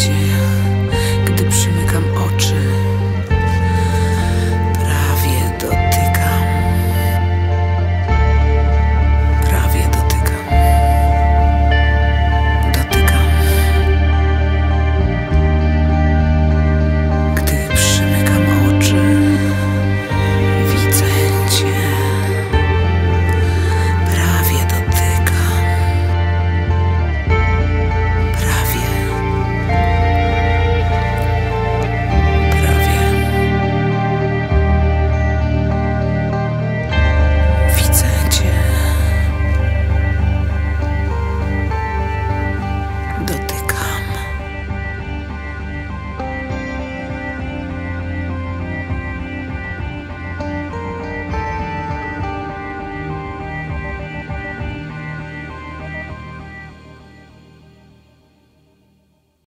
into